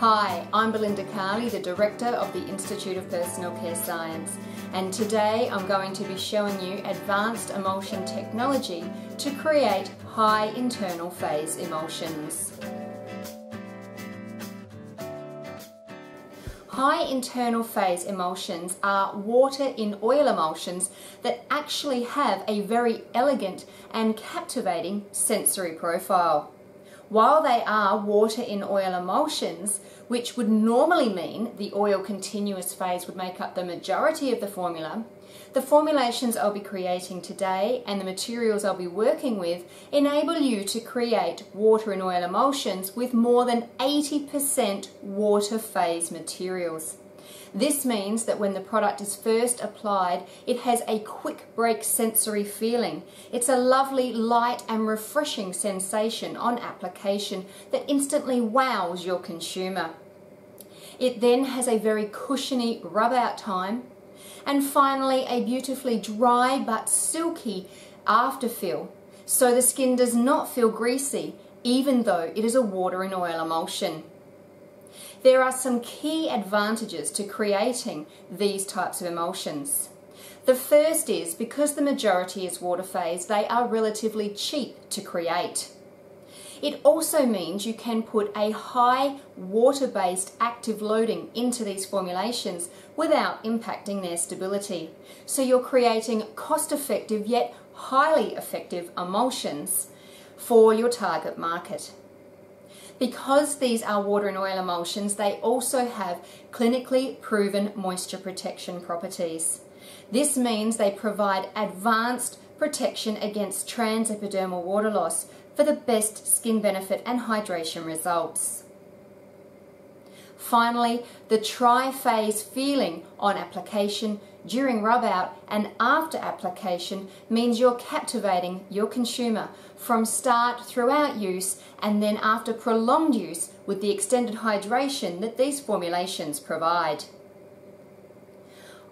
Hi, I'm Belinda Carli, the Director of the Institute of Personal Care Science, and today I'm going to be showing you advanced emulsion technology to create high internal phase emulsions. High internal phase emulsions are water in oil emulsions that actually have a very elegant and captivating sensory profile. While they are water in oil emulsions, which would normally mean the oil continuous phase would make up the majority of the formulations I'll be creating today and the materials I'll be working with enable you to create water in oil emulsions with more than 80% water phase materials. This means that when the product is first applied, it has a quick break sensory feeling. It's a lovely, light and refreshing sensation on application that instantly wows your consumer. It then has a very cushiony rub out time, and finally a beautifully dry but silky afterfeel, so the skin does not feel greasy even though it is a water and oil emulsion. There are some key advantages to creating these types of emulsions. The first is, because the majority is water phase, they are relatively cheap to create. It also means you can put a high water-based active loading into these formulations without impacting their stability. So you're creating cost-effective yet highly effective emulsions for your target market. Because these are water and oil emulsions, they also have clinically proven moisture protection properties. This means they provide advanced protection against transepidermal water loss for the best skin benefit and hydration results. Finally, the tri-phase feeling on application, during rub out and after application means you're captivating your consumer from start throughout use and then after prolonged use with the extended hydration that these formulations provide.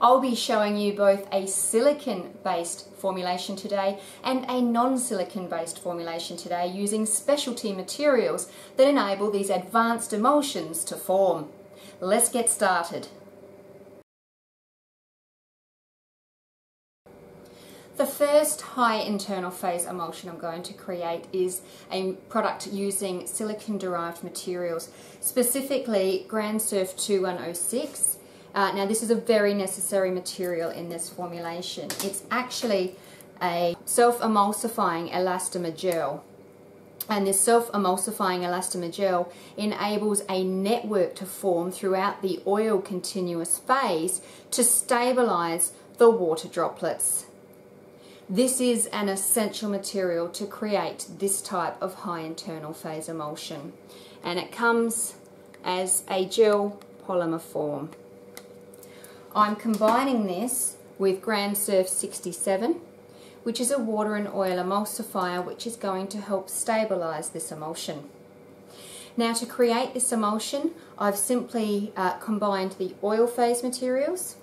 I'll be showing you both a silicon-based formulation today and a non-silicon-based formulation today using specialty materials that enable these advanced emulsions to form. Let's get started. The first high internal phase emulsion I'm going to create is a product using silicon-derived materials, specifically Gransurf 2106. Now this is a very necessary material in this formulation. It's actually a self-emulsifying elastomer gel, and this self-emulsifying elastomer gel enables a network to form throughout the oil continuous phase to stabilize the water droplets. This is an essential material to create this type of high internal phase emulsion, and it comes as a gel polymer form. I'm combining this with Gransurf 67, which is a water and oil emulsifier, which is going to help stabilize this emulsion. Now, to create this emulsion, I've simply combined the oil phase materials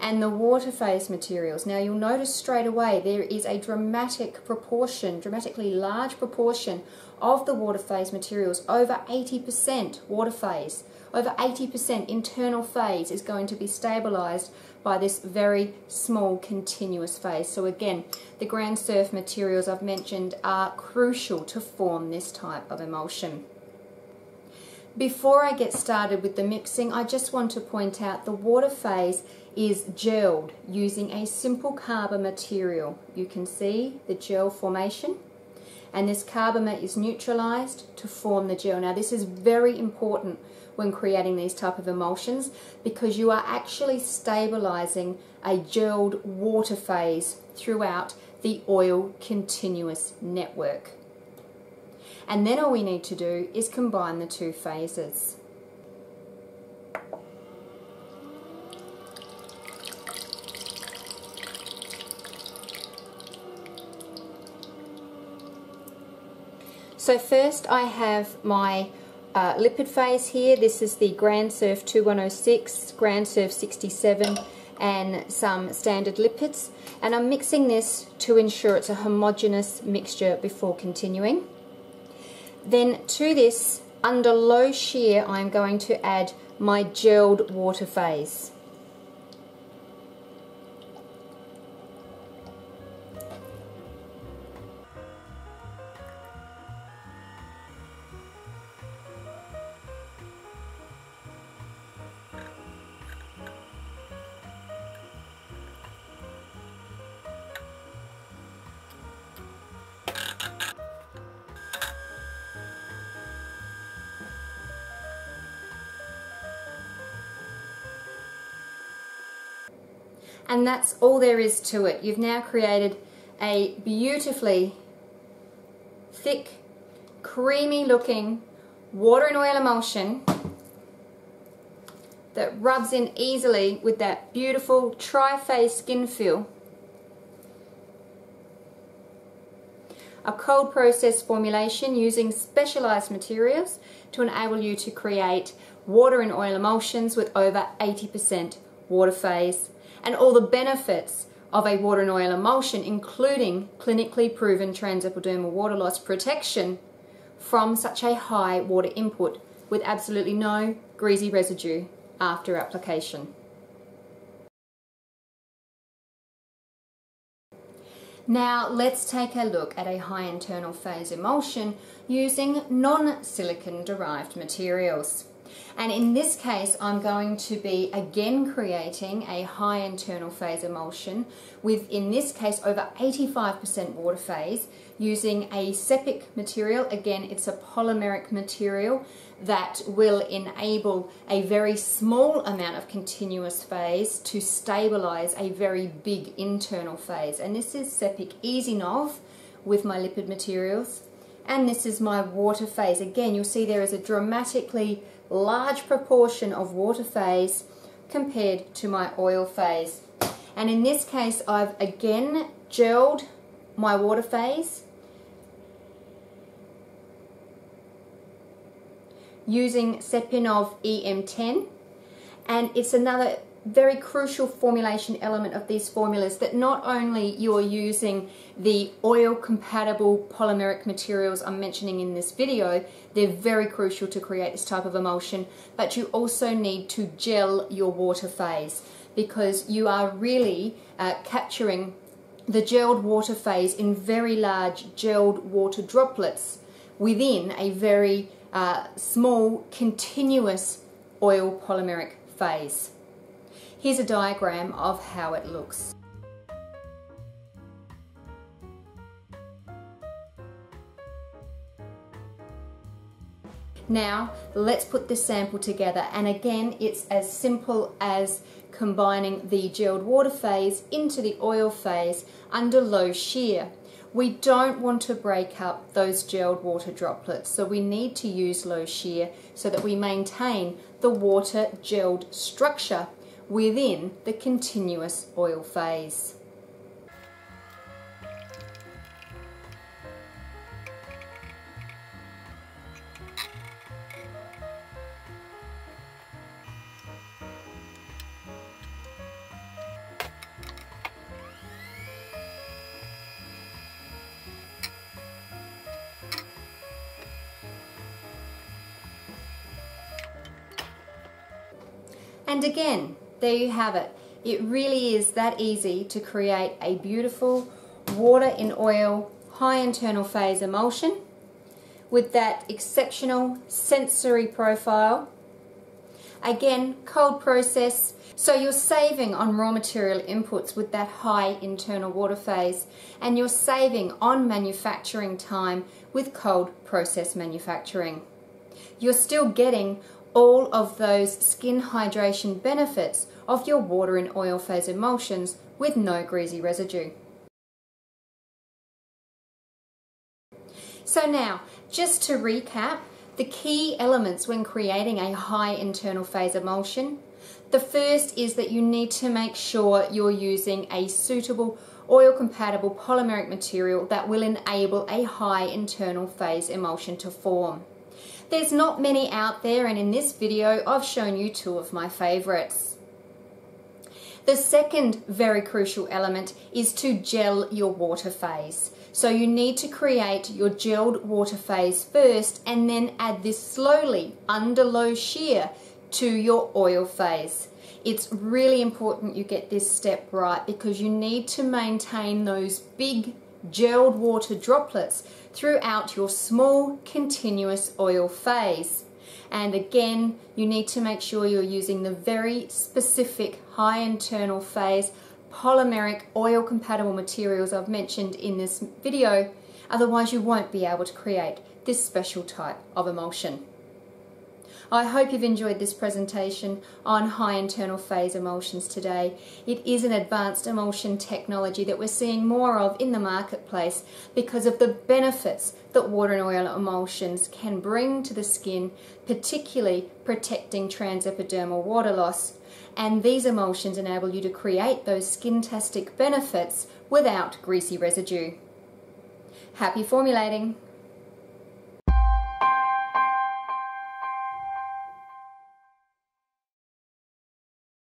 and the water phase materials. Now, you'll notice straight away there is a dramatically large proportion of the water phase materials, over 80% water phase. Over 80% internal phase is going to be stabilised by this very small continuous phase. So again, the Gransurf materials I've mentioned are crucial to form this type of emulsion. Before I get started with the mixing, I just want to point out the water phase is gelled using a simple carbomer material. You can see the gel formation, and this carbomer is neutralized to form the gel. Now, this is very important when creating these type of emulsions, because you are actually stabilizing a gelled water phase throughout the oil continuous network. And then all we need to do is combine the two phases. So first I have my lipid phase here. This is the Gransurf 2106, Gransurf 67 and some standard lipids, and I'm mixing this to ensure it's a homogeneous mixture before continuing. Then to this Under low shear, I'm going to add my gelled water phase. And that's all there is to it. You've now created a beautifully thick, creamy looking water and oil emulsion that rubs in easily with that beautiful tri-phase skin feel. A cold process formulation using specialized materials to enable you to create water and oil emulsions with over 80% water phase, and all the benefits of a water and oil emulsion, including clinically proven transepidermal water loss protection from such a high water input with absolutely no greasy residue after application. Now let's take a look at a high internal phase emulsion using non-silicon derived materials. And in this case, I'm going to be again creating a high internal phase emulsion with, in this case, over 85% water phase using a SEPIC material. Again, it's a polymeric material that will enable a very small amount of continuous phase to stabilize a very big internal phase. And this is SEPIC EasyNov with my lipid materials. And this is my water phase. Again, you'll see there is a dramatically large proportion of water phase compared to my oil phase. And in this case, I've again gelled my water phase using Sepinov EM10, and it's another very crucial formulation element of these formulas that not only you're using the oil compatible polymeric materials I'm mentioning in this video, they're very crucial to create this type of emulsion, but you also need to gel your water phase, because you are really capturing the gelled water phase in very large gelled water droplets within a very small continuous oil polymeric phase. Here's a diagram of how it looks. Now, let's put this sample together, and again, it's as simple as combining the gelled water phase into the oil phase under low shear. We don't want to break up those gelled water droplets, so we need to use low shear so that we maintain the water gelled structure within the continuous oil phase. And again, there you have it. It really is that easy to create a beautiful water in oil high internal phase emulsion with that exceptional sensory profile. Again, cold process, so you're saving on raw material inputs with that high internal water phase, and you're saving on manufacturing time with cold process manufacturing. You're still getting all of those skin hydration benefits of your water and oil phase emulsions with no greasy residue. So now, just to recap, the key elements when creating a high internal phase emulsion. The first is that you need to make sure you're using a suitable oil compatible polymeric material that will enable a high internal phase emulsion to form. There's not many out there, and in this video I've shown you two of my favorites. The second very crucial element is to gel your water phase. So you need to create your gelled water phase first and then add this slowly under low shear to your oil phase. It's really important you get this step right because you need to maintain those big gelled water droplets throughout your small continuous oil phase. And again, you need to make sure you're using the very specific high internal phase polymeric oil compatible materials I've mentioned in this video, otherwise you won't be able to create this special type of emulsion. I hope you've enjoyed this presentation on high internal phase emulsions today. It is an advanced emulsion technology that we're seeing more of in the marketplace because of the benefits that water and oil emulsions can bring to the skin, particularly protecting transepidermal water loss. And these emulsions enable you to create those skin-tastic benefits without greasy residue. Happy formulating!